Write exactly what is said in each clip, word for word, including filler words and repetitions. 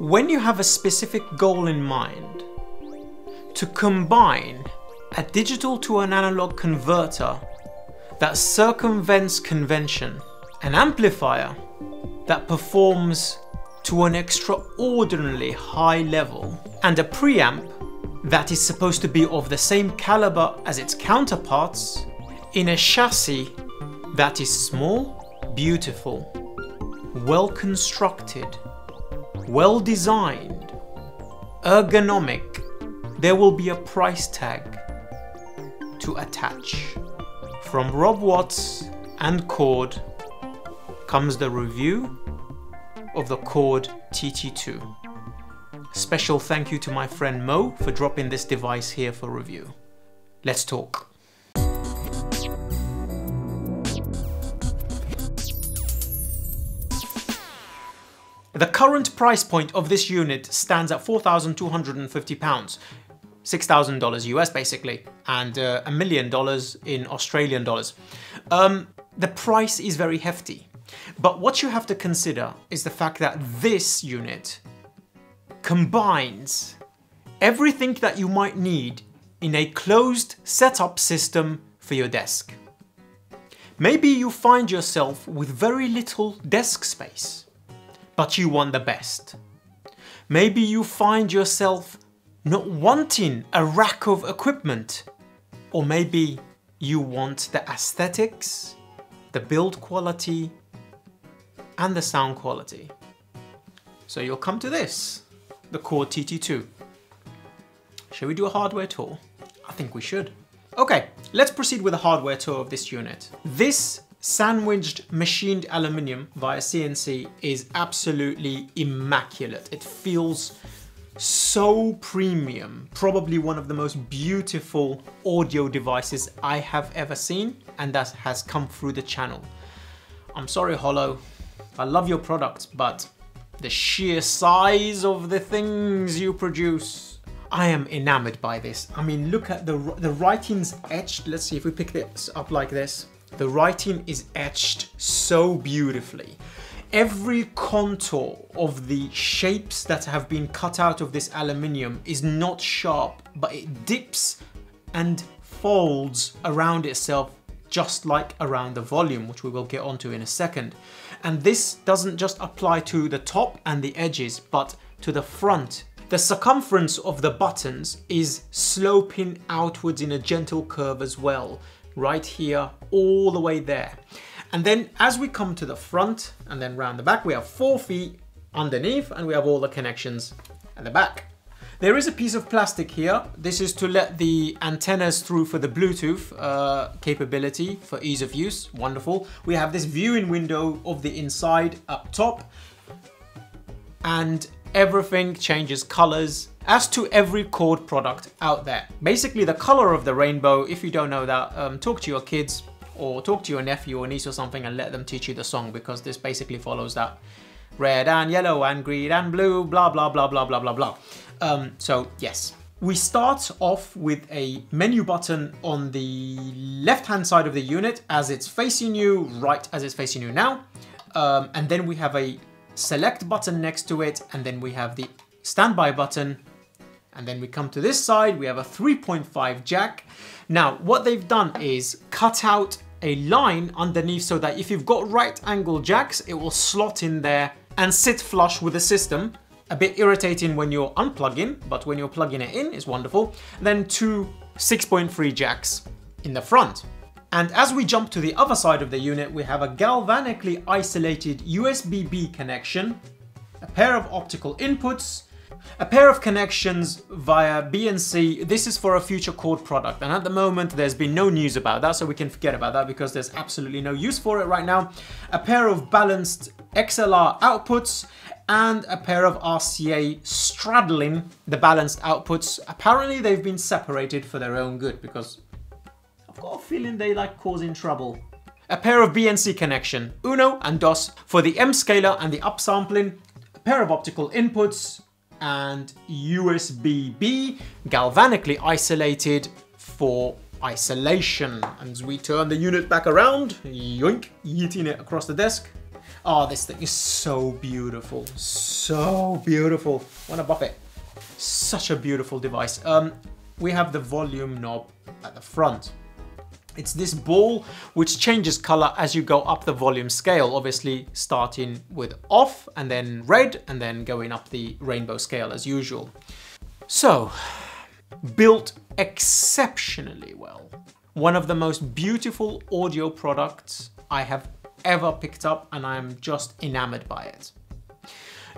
When you have a specific goal in mind, to combine a digital to an analog converter that circumvents convention, an amplifier that performs to an extraordinarily high level, and a preamp that is supposed to be of the same caliber as its counterparts in a chassis that is small, beautiful, well constructed, well designed, ergonomic, there will be a price tag to attach. From Rob Watts and Chord comes the review of the Chord T T two. Special thank you to my friend Mo for dropping this device here for review. Let's talk. The current price point of this unit stands at four thousand two hundred and fifty pounds, six thousand dollars U S basically, and a uh, million dollars in Australian dollars. Um, the price is very hefty, but what you have to consider is the fact that this unit combines everything that you might need in a closed setup system for your desk. Maybe you find yourself with very little desk space, but you want the best. Maybe you find yourself not wanting a rack of equipment, or maybe you want the aesthetics, the build quality, and the sound quality. So you'll come to this, the Chord T T two. Shall we do a hardware tour? I think we should. Okay, let's proceed with a hardware tour of this unit. This sandwiched machined aluminium via C N C is absolutely immaculate. It feels so premium, probably one of the most beautiful audio devices I have ever seen, and that has come through the channel. I'm sorry, Holo, I love your products, but the sheer size of the things you produce, I am enamored by this. I mean, look at the, the writing's etched. Let's see if we pick this up like this. The writing is etched so beautifully. Every contour of the shapes that have been cut out of this aluminium is not sharp, but it dips and folds around itself, just like around the volume, which we will get onto in a second. And this doesn't just apply to the top and the edges, but to the front. The circumference of the buttons is sloping outwards in a gentle curve as well, right here, all the way there. And then as we come to the front and then round the back, we have four feet underneath and we have all the connections at the back. There is a piece of plastic here. This is to let the antennas through for the Bluetooth uh, capability for ease of use. Wonderful. We have this viewing window of the inside up top, and everything changes colors as to every Chord product out there. Basically the color of the rainbow. If you don't know that, um, talk to your kids or talk to your nephew or niece or something and let them teach you the song, because this basically follows that. Red and yellow and green and blue, blah, blah, blah, blah, blah, blah, blah. Um, so yes, we start off with a menu button on the left-hand side of the unit as it's facing you, right as it's facing you now. Um, and then we have a select button next to it, and then we have the standby button. And then we come to this side, we have a three point five jack. Now, what they've done is cut out a line underneath so that if you've got right angle jacks, it will slot in there and sit flush with the system. A bit irritating when you're unplugging, but when you're plugging it in, it's wonderful. And then two six point three jacks in the front. And as we jump to the other side of the unit, we have a galvanically isolated U S B B connection, a pair of optical inputs, a pair of connections via B N C. This is for a future Chord product, and at the moment there's been no news about that, so we can forget about that because there's absolutely no use for it right now. A pair of balanced X L R outputs and a pair of R C A straddling the balanced outputs. Apparently they've been separated for their own good, because I've got a feeling they like causing trouble. A pair of B N C connection, Uno and Dos, for the M-Scaler and the upsampling. A pair of optical inputs and U S B B, galvanically isolated for isolation. And as we turn the unit back around, yoink, yeeting it across the desk. Oh, this thing is so beautiful. So beautiful. Wanna bop it? Such a beautiful device. Um, we have the volume knob at the front. It's this ball which changes color as you go up the volume scale, obviously starting with off and then red and then going up the rainbow scale as usual. So, built exceptionally well. One of the most beautiful audio products I have ever picked up, and I'm just enamored by it.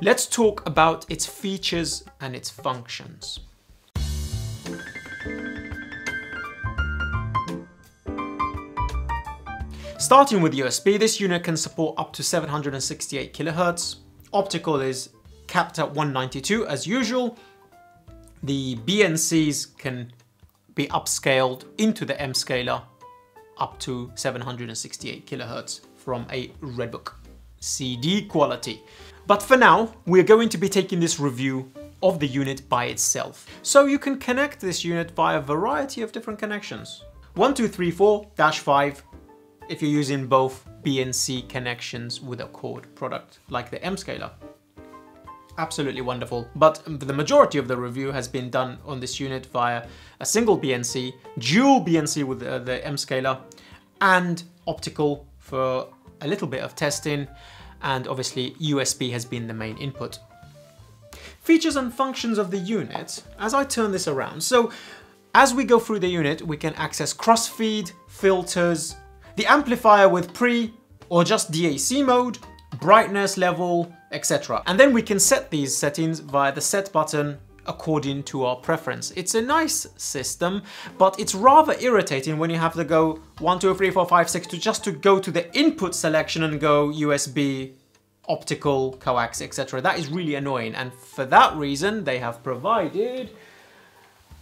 Let's talk about its features and its functions. Starting with U S B, this unit can support up to seven hundred sixty-eight kilohertz. Optical is capped at one ninety-two as usual. The B N Cs can be upscaled into the M-Scaler up to seven hundred sixty-eight kilohertz from a Redbook C D quality. But for now, we're going to be taking this review of the unit by itself. So you can connect this unit via a variety of different connections. one two three four dash five. If you're using both B N C connections with a Chord product like the M-Scaler. Absolutely wonderful, but the majority of the review has been done on this unit via a single B N C, dual B N C with the, the M-Scaler, and optical for a little bit of testing, and obviously U S B has been the main input. Features and functions of the unit, as I turn this around. So as we go through the unit, we can access cross-feed, filters, the amplifier with pre or just D A C mode, brightness level, et cetera. And then we can set these settings via the set button according to our preference. It's a nice system, but it's rather irritating when you have to go one, two, three, four, five, six to just to go to the input selection and go U S B, optical, coax, et cetera. That is really annoying. And for that reason, they have provided,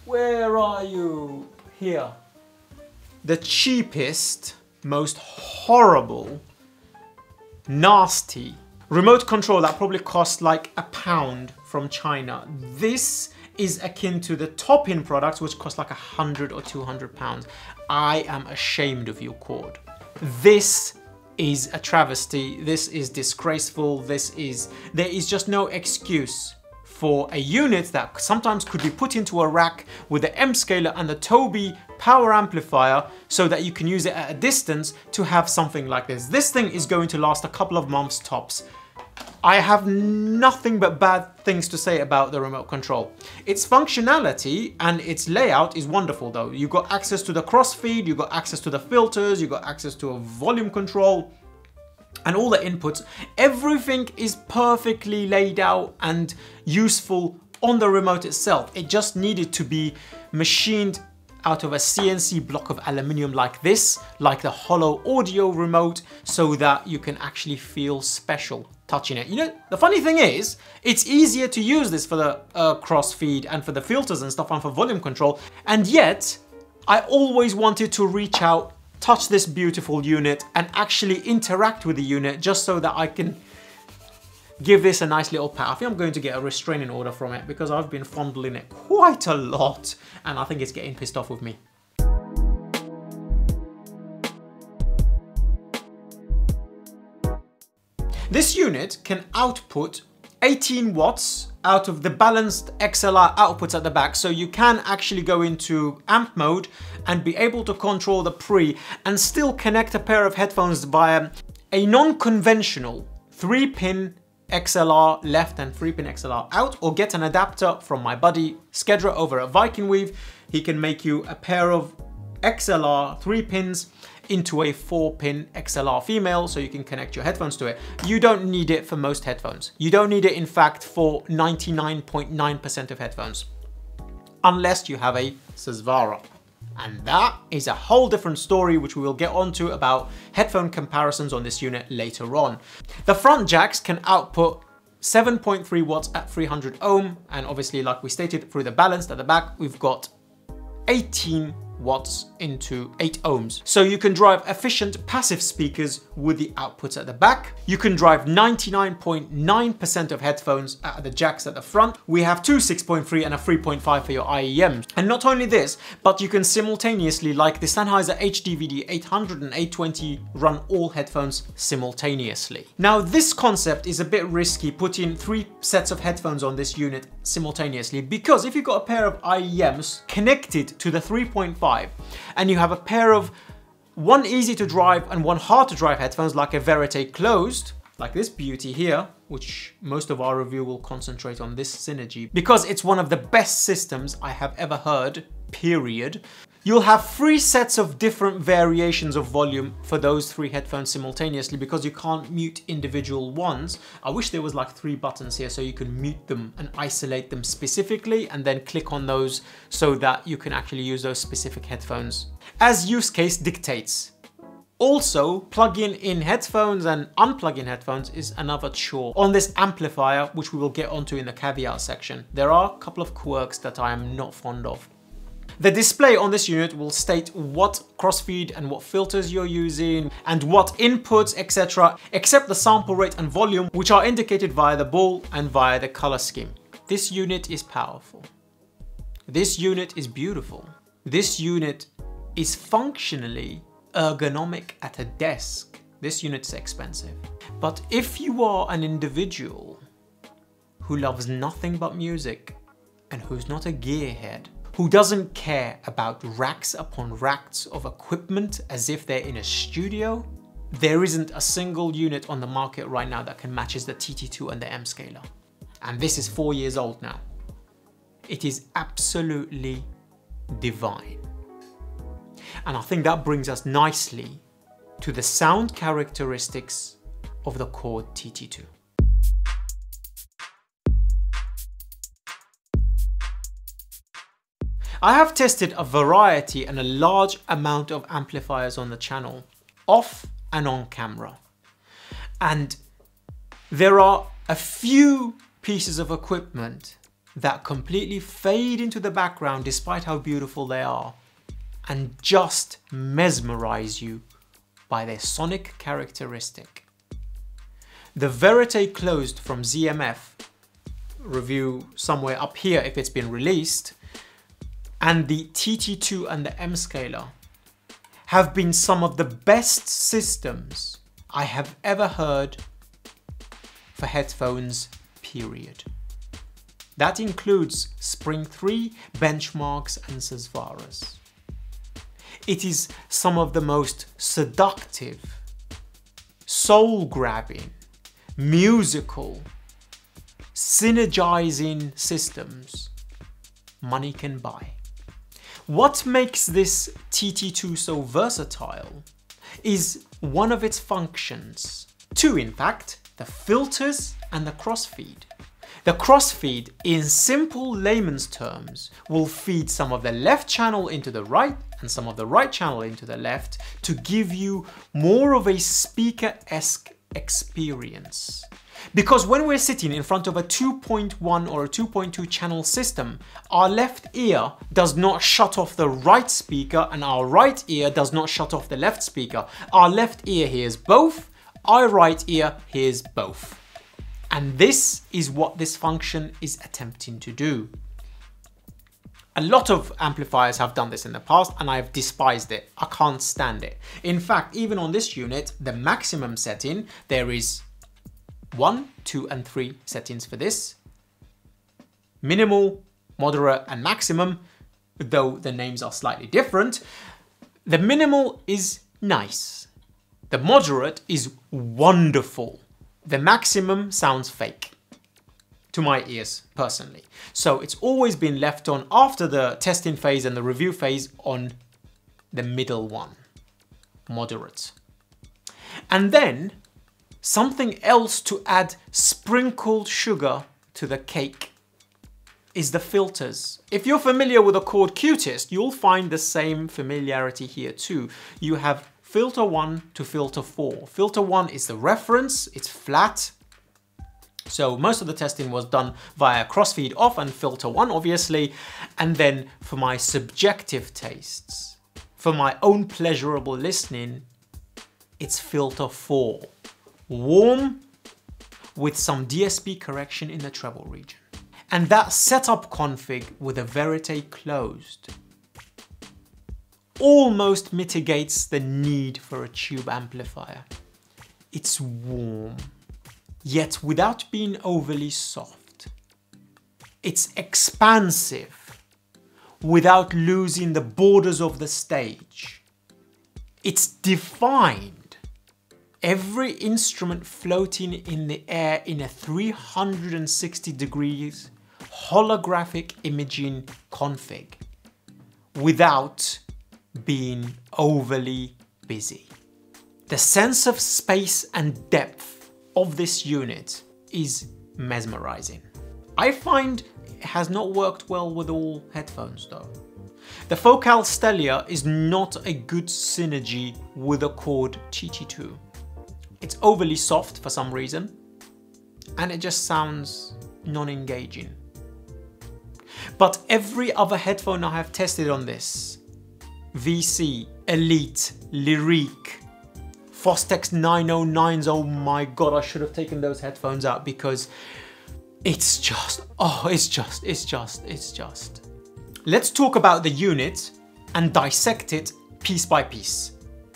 where are you? Here. The cheapest, most horrible, nasty remote control that probably cost like a pound from China. This is akin to the top-end products which cost like a hundred or two hundred pounds. I am ashamed of you, Chord. This is a travesty. This is disgraceful. This is, there is just no excuse for a unit that sometimes could be put into a rack with the M-Scaler and the Toby power amplifier so that you can use it at a distance to have something like this. This thing is going to last a couple of months tops. I have nothing but bad things to say about the remote control. Its functionality and its layout is wonderful though. You've got access to the cross feed, you've got access to the filters, you've got access to a volume control, and all the inputs. Everything is perfectly laid out and useful on the remote itself. It just needed to be machined out of a C N C block of aluminium like this, like the Holo Audio remote, so that you can actually feel special touching it. You know, the funny thing is, it's easier to use this for the uh, cross feed and for the filters and stuff and for volume control, and yet I always wanted to reach out, touch this beautiful unit and actually interact with the unit just so that I can give this a nice little pat. I think I'm going to get a restraining order from it because I've been fondling it quite a lot and I think it's getting pissed off with me. This unit can output eighteen watts out of the balanced X L R outputs at the back, so you can actually go into amp mode and be able to control the pre and still connect a pair of headphones via a non-conventional three pin X L R left and three pin X L R out, or get an adapter from my buddy Skedra over at Viking Weave. He can make you a pair of X L R three pins into a four pin X L R female so you can connect your headphones to it. You don't need it for most headphones. You don't need it, in fact, for ninety-nine point nine percent of headphones, unless you have a Susvara. And that is a whole different story which we will get onto about headphone comparisons on this unit later on. The front jacks can output seven point three watts at three hundred ohm, and obviously, like we stated, through the balanced at the back, we've got eighteen watts into eight ohms. So you can drive efficient passive speakers with the outputs at the back. You can drive ninety-nine point nine percent of headphones at the jacks at the front. We have two six point three and a three point five for your I E Ms. And not only this, but you can simultaneously, like the Sennheiser H D V D eight hundred and eight twenty, run all headphones simultaneously. Now this concept is a bit risky, putting three sets of headphones on this unit simultaneously, because if you've got a pair of I E Ms connected to the three point five and you have a pair of one easy to drive and one hard to drive headphones like a Verite Closed, like this beauty here, which most of our review will concentrate on this synergy because it's one of the best systems I have ever heard, period. You'll have three sets of different variations of volume for those three headphones simultaneously because you can't mute individual ones. I wish there was like three buttons here so you can mute them and isolate them specifically and then click on those so that you can actually use those specific headphones as use case dictates. Also, plugging in headphones and unplugging headphones is another chore on this amplifier, which we will get onto in the caveat section. There are a couple of quirks that I am not fond of. The display on this unit will state what crossfeed and what filters you're using and what inputs, et cetera, except the sample rate and volume, which are indicated via the ball and via the color scheme. This unit is powerful. This unit is beautiful. This unit is functionally ergonomic at a desk. This unit's expensive. But if you are an individual who loves nothing but music and who's not a gearhead, who doesn't care about racks upon racks of equipment as if they're in a studio, there isn't a single unit on the market right now that can matches the T T two and the M-Scaler. And this is four years old now. It is absolutely divine. And I think that brings us nicely to the sound characteristics of the Chord T T two. I have tested a variety and a large amount of amplifiers on the channel, off and on camera. And there are a few pieces of equipment that completely fade into the background despite how beautiful they are, and just mesmerize you by their sonic characteristic. The Verite Closed from Z M F, review somewhere up here if it's been released, and the T T two and the M-Scaler have been some of the best systems I have ever heard for headphones, period. That includes Spring three, Benchmarks and Susvaras. It is some of the most seductive, soul-grabbing, musical, synergizing systems money can buy. What makes this T T two so versatile is one of its functions. Two, in fact, the filters and the crossfeed. The crossfeed, in simple layman's terms, will feed some of the left channel into the right and some of the right channel into the left to give you more of a speaker-esque experience. Because when we're sitting in front of a two point one or a two point two channel system, our left ear does not shut off the right speaker and our right ear does not shut off the left speaker. Our left ear hears both, our right ear hears both. And this is what this function is attempting to do. A lot of amplifiers have done this in the past and I've despised it. I can't stand it. In fact, even on this unit, the maximum setting, there is one, two, and three settings for this. Minimal, moderate, and maximum, though the names are slightly different. The minimal is nice. The moderate is wonderful. The maximum sounds fake, to my ears, personally. So it's always been left on after the testing phase and the review phase on the middle one, moderate. And then, something else to add sprinkled sugar to the cake is the filters. If you're familiar with a Chord Q-Test, you'll find the same familiarity here too. You have filter one to filter four. Filter one is the reference, it's flat. So most of the testing was done via crossfeed off and filter one, obviously, and then for my subjective tastes, for my own pleasurable listening, it's filter four, warm with some D S P correction in the treble region. And that setup config with a Verite closed almost mitigates the need for a tube amplifier. It's warm, yet without being overly soft. It's expansive, without losing the borders of the stage. It's defined. Every instrument floating in the air in a three hundred sixty degrees holographic imaging config, without being overly busy. The sense of space and depth of this unit is mesmerizing. I find it has not worked well with all headphones though. The Focal Stellia is not a good synergy with a Chord T T two. It's overly soft for some reason, and it just sounds non-engaging. But every other headphone I have tested on this, V C, Elite, Liric, Fostex nine oh nines, oh my god, I should have taken those headphones out because it's just, oh, it's just, it's just, it's just. Let's talk about the unit and dissect it piece by piece.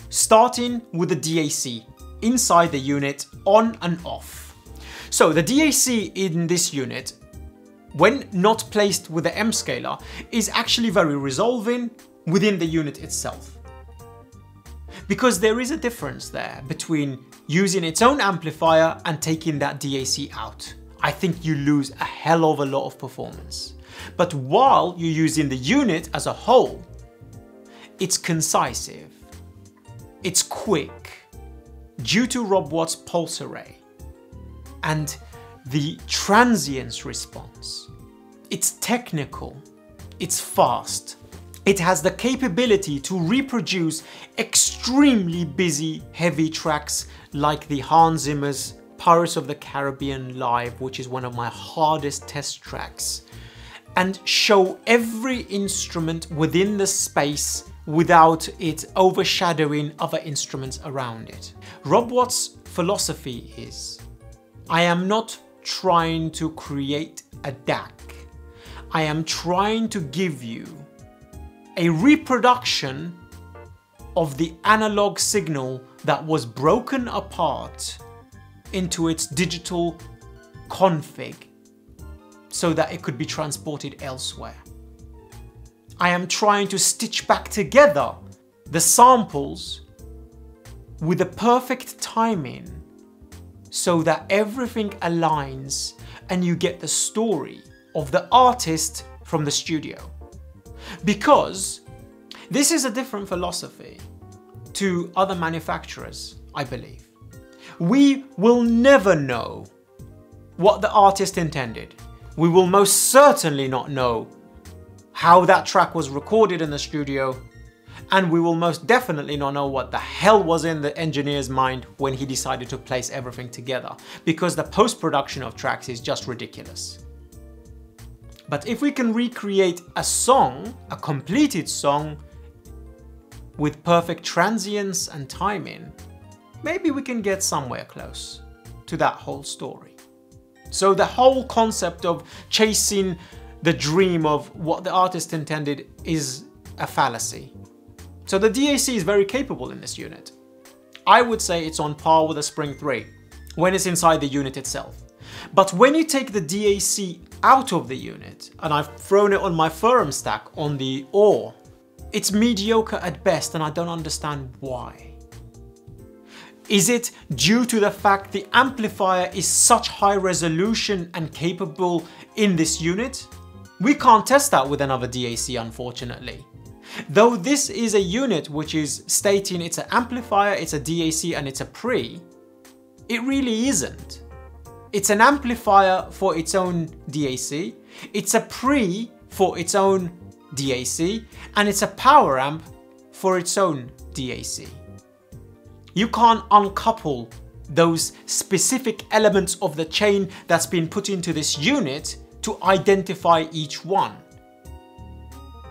Starting with the D A C, inside the unit, on and off. So the D A C in this unit, when not placed with the M-Scaler, is actually very resolving within the unit itself. Because there is a difference there between using its own amplifier and taking that D A C out. I think you lose a hell of a lot of performance. But while you're using the unit as a whole, it's concisive, it's quick, due to Rob Watts' pulse array and the transience response. It's technical, it's fast, it has the capability to reproduce extremely busy, heavy tracks like the Hans Zimmer's Pirates of the Caribbean Live, which is one of my hardest test tracks, and show every instrument within the space without it overshadowing other instruments around it. Rob Watts' philosophy is, I am not trying to create a D A C. I am trying to give you a reproduction of the analog signal that was broken apart into its digital config so that it could be transported elsewhere. I am trying to stitch back together the samples with the perfect timing so that everything aligns and you get the story of the artist from the studio. Because this is a different philosophy to other manufacturers, I believe. We will never know what the artist intended. We will most certainly not know how that track was recorded in the studio, and we will most definitely not know what the hell was in the engineer's mind when he decided to place everything together, because the post-production of tracks is just ridiculous. But if we can recreate a song, a completed song, with perfect transience and timing, maybe we can get somewhere close to that whole story. So the whole concept of chasing the dream of what the artist intended is a fallacy. So the D A C is very capable in this unit. I would say it's on par with a Spring three when it's inside the unit itself. But when you take the D A C out of the unit, and I've thrown it on my Ferrum stack on the O O R, it's mediocre at best, and I don't understand why. Is it due to the fact the amplifier is such high resolution and capable in this unit? We can't test that with another D A C, unfortunately. Though this is a unit which is stating it's an amplifier, it's a D A C, and it's a pre, it really isn't. It's an amplifier for its own D A C, it's a pre for its own D A C, and it's a power amp for its own D A C. You can't uncouple those specific elements of the chain that's been put into this unit to identify each one.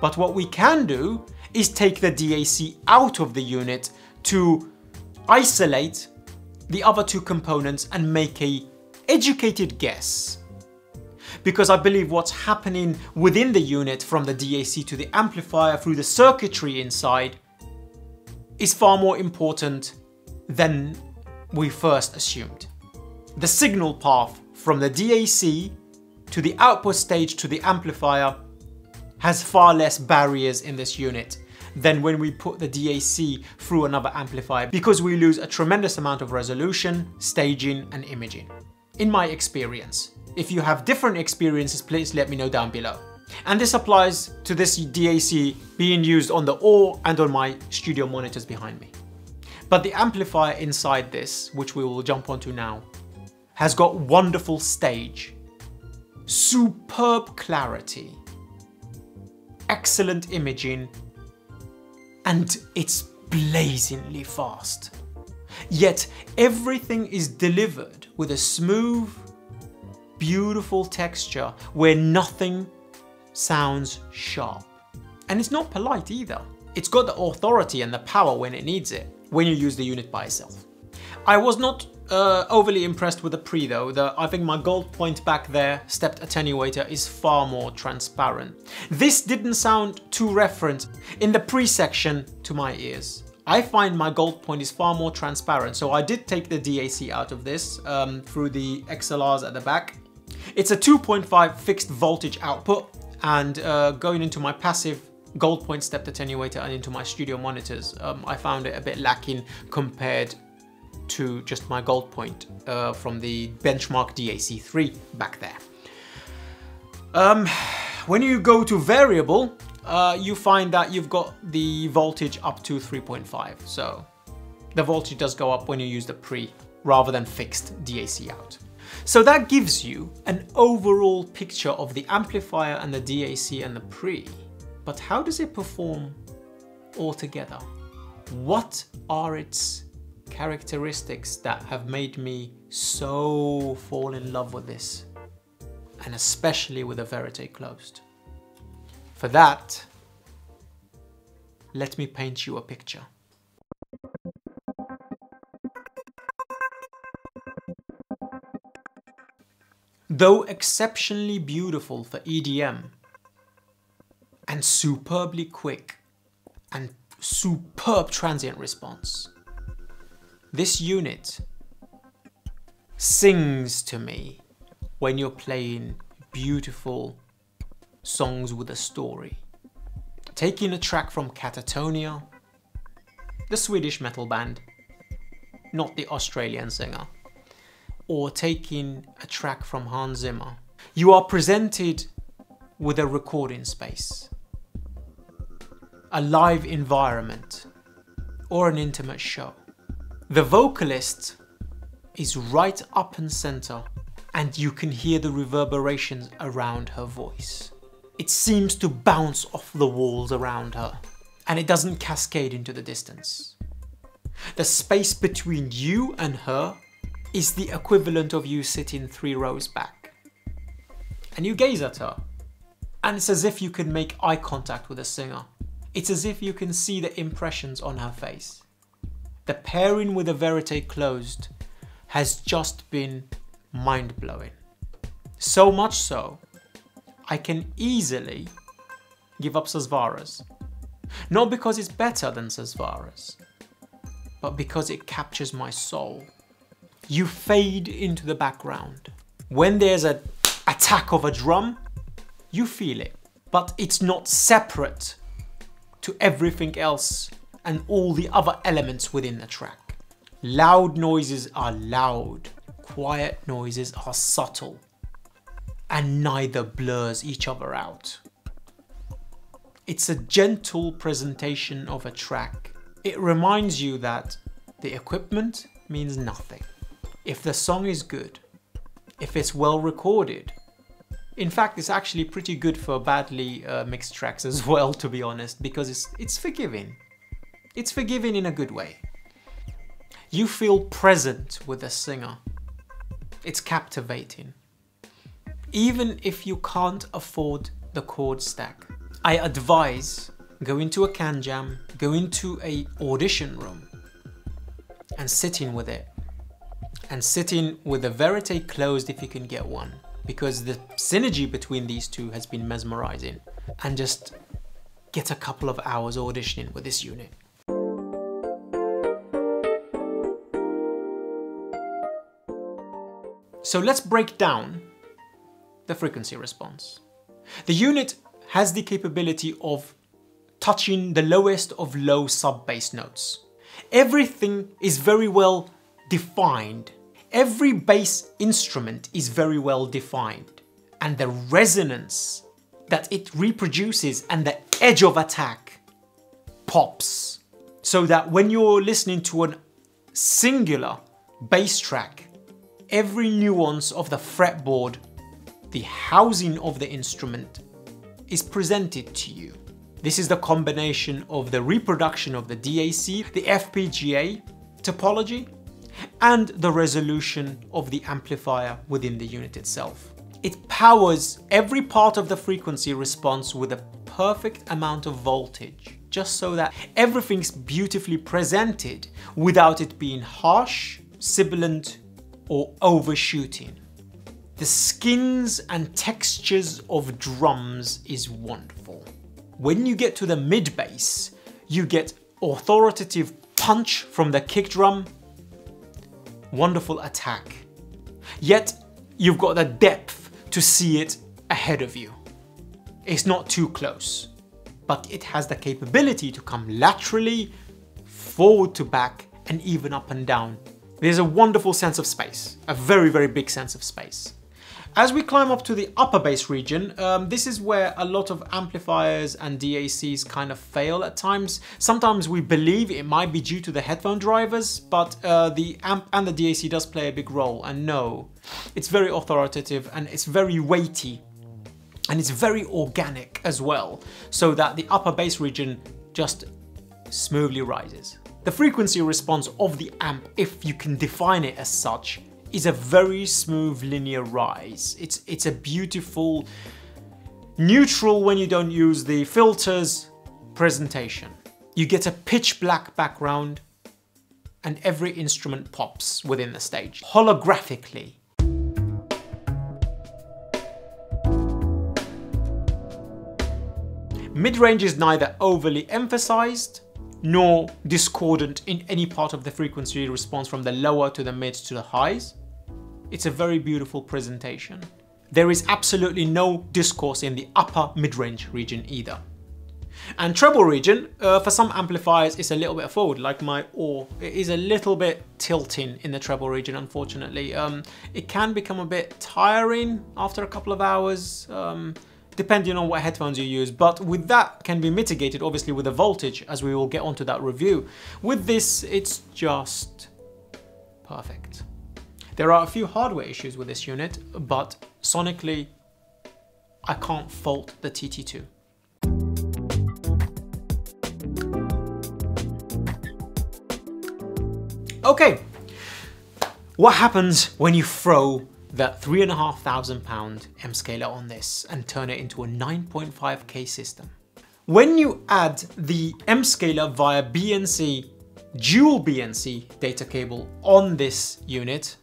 But what we can do is take the D A C out of the unit to isolate the other two components and make an educated guess. Because I believe what's happening within the unit, from the D A C to the amplifier through the circuitry inside, is far more important than we first assumed. The signal path from the D A C to the output stage to the amplifier has far less barriers in this unit than when we put the D A C through another amplifier, because we lose a tremendous amount of resolution, staging and imaging. In my experience. If you have different experiences, please let me know down below. And this applies to this D A C being used on the O O R and on my studio monitors behind me. But the amplifier inside this, which we will jump onto now, has got wonderful stage, superb clarity, excellent imaging, and it's blazingly fast. Yet everything is delivered with a smooth, beautiful texture where nothing sounds sharp. And it's not polite either. It's got the authority and the power when it needs it, when you use the unit by itself. I was not uh, overly impressed with the pre though. The, I think my Gold Point back there, stepped attenuator, is far more transparent. This didn't sound too referenced in the pre section to my ears. I find my Gold Point is far more transparent. So I did take the D A C out of this um, through the X L Rs at the back. It's a two point five fixed voltage output, and uh, going into my passive Gold Point stepped attenuator and into my studio monitors, um, I found it a bit lacking compared to just my Gold Point uh, from the Benchmark D A C three back there. Um, when you go to variable, uh, you find that you've got the voltage up to three point five. So the voltage does go up when you use the pre rather than fixed D A C out. So that gives you an overall picture of the amplifier and the D A C and the pre, but how does it perform altogether? What are its characteristics that have made me so fall in love with this, and especially with the Verite Closed? For that, let me paint you a picture. Though exceptionally beautiful for E D M, and superbly quick, and superb transient response, this unit sings to me when you're playing beautiful songs with a story. Taking a track from Catatonia, the Swedish metal band, not the Australian singer, or taking a track from Hans Zimmer, you are presented with a recording space, a live environment, or an intimate show. The vocalist is right up and center, and you can hear the reverberations around her voice. It seems to bounce off the walls around her, and it doesn't cascade into the distance. The space between you and her is the equivalent of you sitting three rows back. And you gaze at her, and it's as if you can make eye contact with the singer. It's as if you can see the impressions on her face. The pairing with the Verite Closed has just been mind-blowing. So much so, I can easily give up Susvara's. Not because it's better than Susvara's, but because it captures my soul. You fade into the background. When there's an attack of a drum, you feel it, but it's not separate to everything else and all the other elements within the track. Loud noises are loud, quiet noises are subtle, and neither blurs each other out. It's a gentle presentation of a track. It reminds you that the equipment means nothing. If the song is good, if it's well recorded, in fact, it's actually pretty good for badly uh, mixed tracks as well, to be honest, because it's, it's forgiving. It's forgiving in a good way. You feel present with a singer. It's captivating. Even if you can't afford the chord stack, I advise going to a can jam, going to a audition room and sitting with it. And sitting with a Verite closed if you can get one, because the synergy between these two has been mesmerizing. And just get a couple of hours auditioning with this unit. So let's break down the frequency response. The unit has the capability of touching the lowest of low sub-bass notes. Everything is very well defined. Every bass instrument is very well defined, and the resonance that it reproduces and the edge of attack pops, so that when you're listening to a singular bass track, every nuance of the fretboard, the housing of the instrument is presented to you. This is the combination of the reproduction of the D A C, the F P G A topology, and the resolution of the amplifier within the unit itself. It powers every part of the frequency response with a perfect amount of voltage, just so that everything's beautifully presented without it being harsh, sibilant, or overshooting. The skins and textures of drums is wonderful. When you get to the mid-bass, you get authoritative punch from the kick drum, wonderful attack. Yet you've got the depth to see it ahead of you. It's not too close, but it has the capability to come laterally, forward to back, and even up and down. There's a wonderful sense of space, a very, very big sense of space. As we climb up to the upper bass region, um, this is where a lot of amplifiers and D A Cs kind of fail at times. Sometimes we believe it might be due to the headphone drivers, but uh, the amp and the D A C does play a big role, and no, it's very authoritative and it's very weighty and it's very organic as well, so that the upper bass region just smoothly rises. The frequency response of the amp, if you can define it as such, is a very smooth linear rise. It's, it's a beautiful, neutral when you don't use the filters, presentation. You get a pitch black background and every instrument pops within the stage, holographically. Mid-range is neither overly emphasized nor discordant in any part of the frequency response from the lower to the mid to the highs. It's a very beautiful presentation. There is absolutely no discourse in the upper mid-range region either. And treble region, uh, for some amplifiers, it's a little bit forward, like my O O R. It is a little bit tilting in the treble region, unfortunately. Um, it can become a bit tiring after a couple of hours, um, depending on what headphones you use, but with that can be mitigated, obviously, with the voltage, as we will get onto that review. With this, it's just perfect. There are a few hardware issues with this unit, but sonically, I can't fault the T T two. Okay, what happens when you throw that three and a half thousand pound M-Scaler on this and turn it into a nine point five K system? When you add the M-Scaler via B N C, dual B N C data cable on this unit,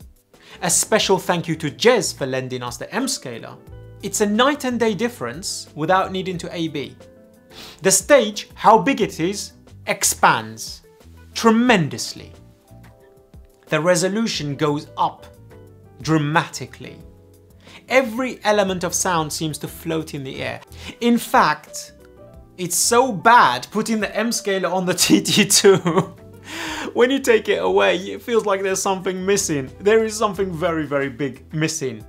a special thank you to Jez for lending us the M-Scaler, it's a night and day difference without needing to A B. The stage, how big it is, expands tremendously. The resolution goes up dramatically. Every element of sound seems to float in the air. In fact, it's so bad putting the M-Scaler on the T T two. When you take it away, it feels like there's something missing. There is something very, very big missing.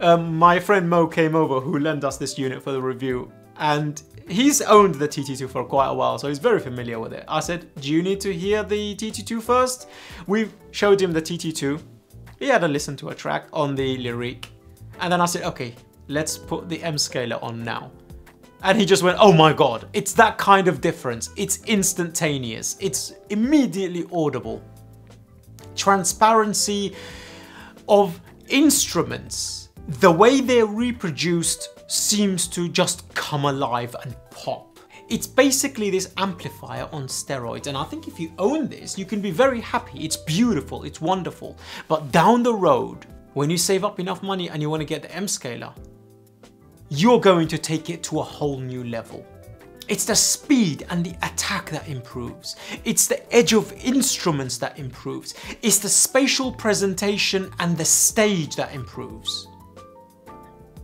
Um, my friend Mo came over, who lent us this unit for the review, and he's owned the T T two for quite a while, so he's very familiar with it. I said, do you need to hear the T T two first? We showed him the T T two. He had a listen to a track on the Liric, and then I said, okay, let's put the M-Scaler on now. And he just went, oh my God, it's that kind of difference. It's instantaneous. It's immediately audible. transparency of instruments, the way they're reproduced seems to just come alive and pop. It's basically this amplifier on steroids, and I think if you own this, you can be very happy. It's beautiful, it's wonderful. But down the road, when you save up enough money and you want to get the M-Scaler, you're going to take it to a whole new level. It's the speed and the attack that improves. It's the edge of instruments that improves. It's the spatial presentation and the stage that improves.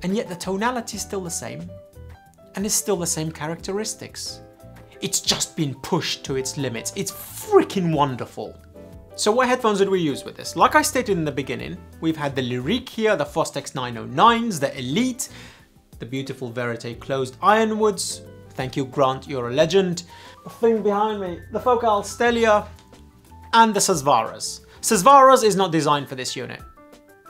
And yet the tonality is still the same, and it's still the same characteristics. It's just been pushed to its limits. It's freaking wonderful. So what headphones did we use with this? Like I stated in the beginning, we've had the Liric here, the Fostex nine oh nines, the Elite, the beautiful Verite Closed Ironwoods. Thank you, Grant, you're a legend. The thing behind me, the Focal Stellia and the Susvaras. Susvaras is not designed for this unit.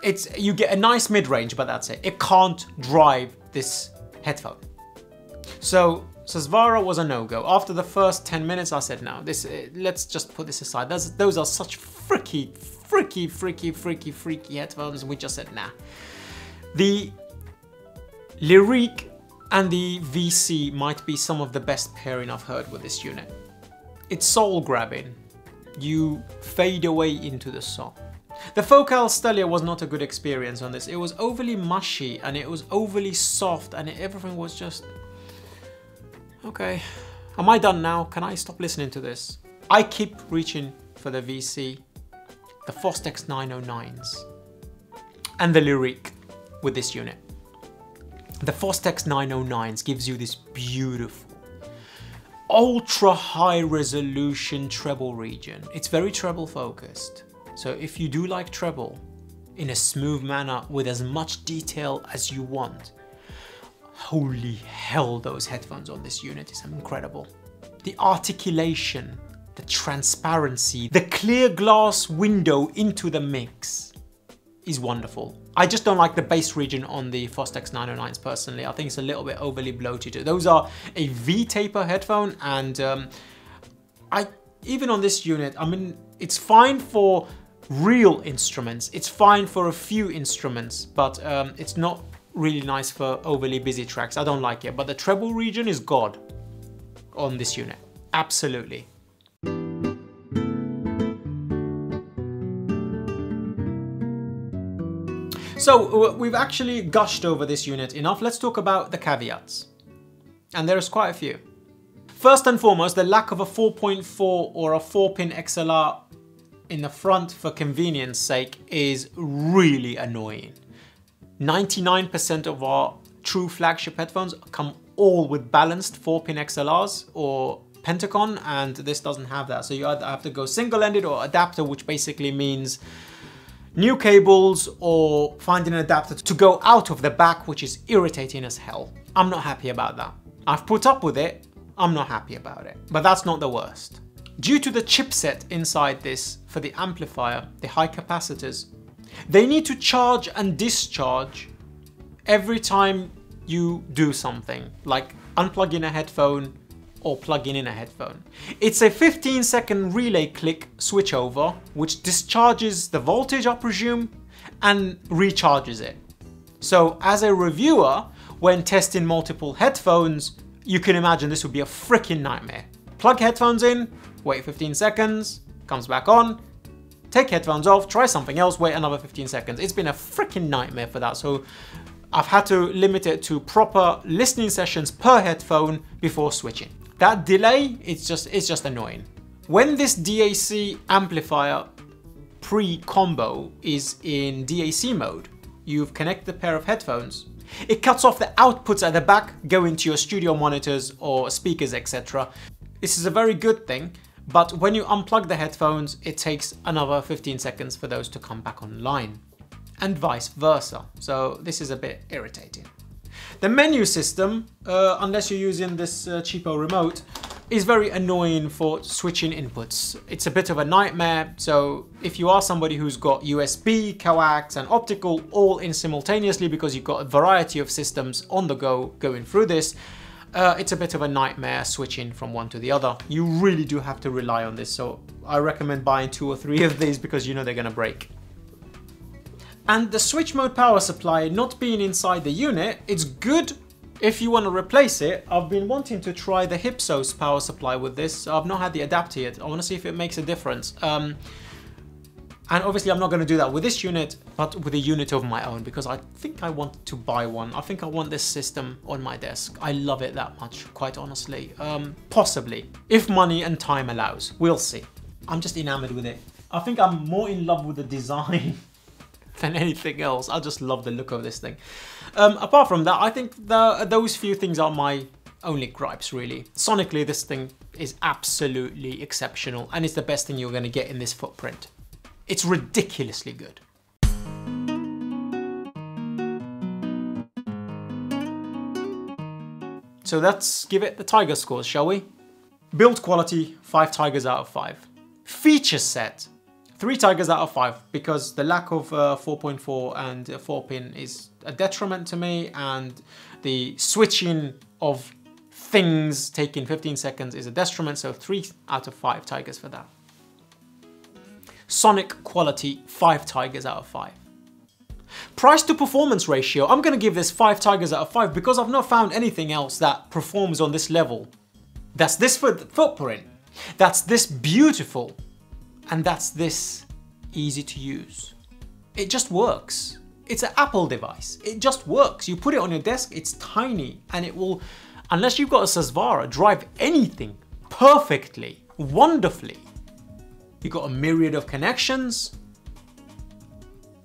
It's, you get a nice mid-range, but that's it. It can't drive this headphone. So Susvara was a no-go. After the first ten minutes, I said, no, this, let's just put this aside. That's, those are such freaky, freaky, freaky, freaky, freaky headphones. We just said, nah. The Liric and the V C might be some of the best pairing I've heard with this unit. It's soul-grabbing. You fade away into the song. The Focal Stellia was not a good experience on this. It was overly mushy and it was overly soft and everything was just... okay, am I done now? Can I stop listening to this? I keep reaching for the V C, the Fostex nine oh nines and the Liric with this unit. The Fostex nine oh nines gives you this beautiful, ultra high resolution treble region. It's very treble focused. So if you do like treble in a smooth manner with as much detail as you want, holy hell, those headphones on this unit is incredible. The articulation, the transparency, the clear glass window into the mix is wonderful. I just don't like the bass region on the Fostex nine oh nines personally. I think it's a little bit overly bloated. Those are a V-taper headphone, and um, I even on this unit, I mean, it's fine for real instruments. It's fine for a few instruments, but um, it's not really nice for overly busy tracks. I don't like it, but the treble region is God on this unit, absolutely. So we've actually gushed over this unit enough. Let's talk about the caveats. And there's quite a few. First and foremost, the lack of a four point four or a four pin X L R in the front for convenience sake is really annoying. ninety-nine percent of our true flagship headphones come all with balanced four pin X L Rs or Pentacon, and this doesn't have that. So you either have to go single-ended or adapter, which basically means new cables or finding an adapter to go out of the back, which is irritating as hell. I'm not happy about that. I've put up with it, I'm not happy about it. But that's not the worst. Due to the chipset inside this for the amplifier, the high capacitors, they need to charge and discharge every time you do something, like unplugging a headphone or plugging in a headphone. It's a fifteen second relay click switch over, which discharges the voltage, I presume, and recharges it. So as a reviewer, when testing multiple headphones, you can imagine this would be a freaking nightmare. Plug headphones in, wait fifteen seconds, comes back on, take headphones off, try something else, wait another fifteen seconds. It's been a freaking nightmare for that. So I've had to limit it to proper listening sessions per headphone before switching. That delay, it's just, it's just annoying. When this D A C amplifier pre-combo is in D A C mode, you've connected a pair of headphones, it cuts off the outputs at the back, go into your studio monitors or speakers, et cetera. This is a very good thing. But when you unplug the headphones, it takes another fifteen seconds for those to come back online, and vice versa. So this is a bit irritating. The menu system, uh, unless you're using this uh, cheapo remote, is very annoying for switching inputs. It's a bit of a nightmare. So if you are somebody who's got U S B, coax and optical all in simultaneously because you've got a variety of systems on the go going through this, uh, it's a bit of a nightmare switching from one to the other. You really do have to rely on this, so I recommend buying two or three of these because you know they're gonna break. And the switch mode power supply not being inside the unit, it's good if you want to replace it. I've been wanting to try the Hypsos power supply with this. I've not had the adapter yet. I want to see if it makes a difference. Um, And obviously I'm not going to do that with this unit, but with a unit of my own, because I think I want to buy one. I think I want this system on my desk. I love it that much, quite honestly. Um, possibly, if money and time allows, we'll see. I'm just enamored with it. I think I'm more in love with the design than anything else. I just love the look of this thing. Um, apart from that, I think the, those few things are my only gripes, really. Sonically, this thing is absolutely exceptional, and it's the best thing you're going to get in this footprint. It's ridiculously good. So let's give it the Tiger scores, shall we? Build quality, five Tigers out of five. Feature set, three Tigers out of five, because the lack of four point four uh, and four pin is a detriment to me, and the switching of things taking fifteen seconds is a detriment, so three out of five Tigers for that. Sonic quality, five Tigers out of five. Price to performance ratio, I'm gonna give this five Tigers out of five because I've not found anything else that performs on this level. That's this footprint, that's this beautiful, and that's this easy to use. It just works. It's an Apple device, it just works. You put it on your desk, it's tiny, and it will, unless you've got a Susvara, drive anything perfectly, wonderfully. You got a myriad of connections,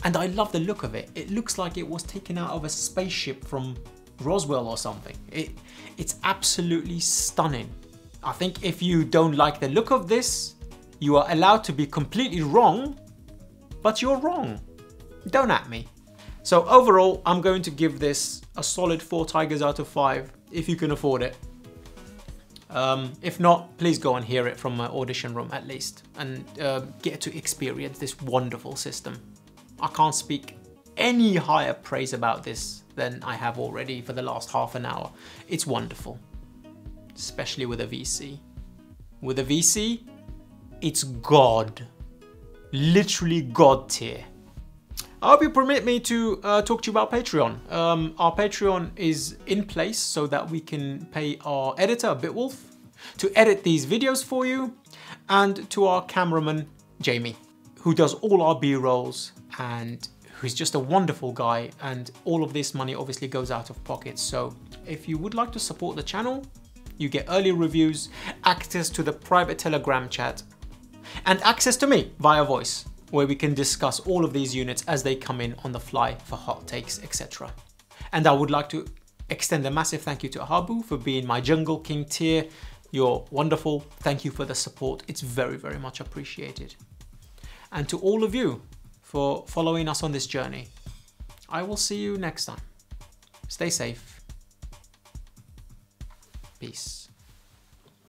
and I love the look of it. It looks like it was taken out of a spaceship from Roswell or something. It, it's absolutely stunning. I think if you don't like the look of this, you are allowed to be completely wrong, but you're wrong. Don't at me. So overall, I'm going to give this a solid four Tigers out of five, if you can afford it. Um, if not, please go and hear it from my audition room at least, and uh, get to experience this wonderful system. I can't speak any higher praise about this than I have already for the last half an hour. It's wonderful, especially with a V C. With a V C, it's God, literally God tier. I hope you permit me to uh, talk to you about Patreon. Um, our Patreon is in place so that we can pay our editor, Bitwolf, to edit these videos for you, and to our cameraman, Jamie, who does all our B-rolls and who's just a wonderful guy, and all of this money obviously goes out of pocket. So if you would like to support the channel, you get early reviews, access to the private Telegram chat, and access to me via voice, where we can discuss all of these units as they come in on the fly for hot takes, et cetera. And I would like to extend a massive thank you to Ahabu for being my Jungle King tier. You're wonderful. Thank you for the support. It's very, very much appreciated. And to all of you for following us on this journey. I will see you next time. Stay safe. Peace.